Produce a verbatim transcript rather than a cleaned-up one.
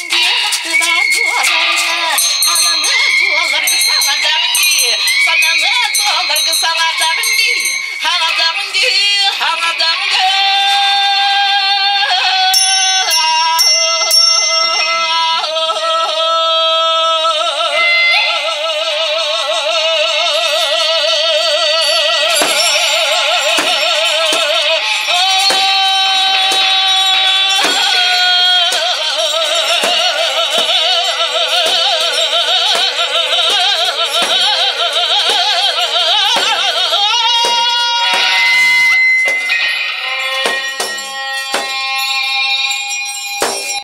the